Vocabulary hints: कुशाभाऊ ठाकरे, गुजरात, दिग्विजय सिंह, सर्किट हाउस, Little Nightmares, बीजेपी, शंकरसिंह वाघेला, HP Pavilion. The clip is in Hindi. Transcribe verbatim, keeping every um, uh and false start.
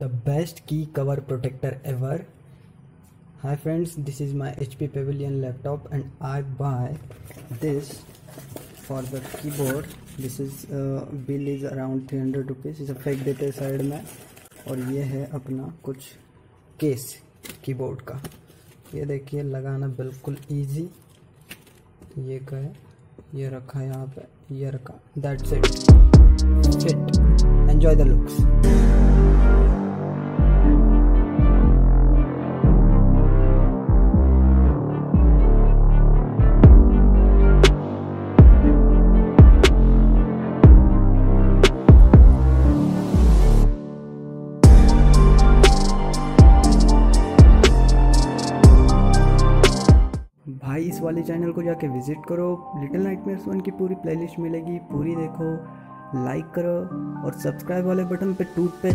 The best key cover protector ever. Hi friends, this is my H P Pavilion laptop and I buy this for the keyboard. This is uh, bill is around three hundred rupees. इसे फेंक देते हैं साइड में. और ये है अपना कुछ केस कीबोर्ड का. ये देखिए लगाना बिल्कुल ईजी. ये का है, ये रखा है यहाँ पे, ये रखा. That's it fit. Enjoy the looks. भाई इस वाले चैनल को जाके विजिट करो. लिटिल नाइटमेयर्स वन की पूरी प्लेलिस्ट मिलेगी, पूरी देखो, लाइक करो और सब्सक्राइब वाले बटन पे टूट पे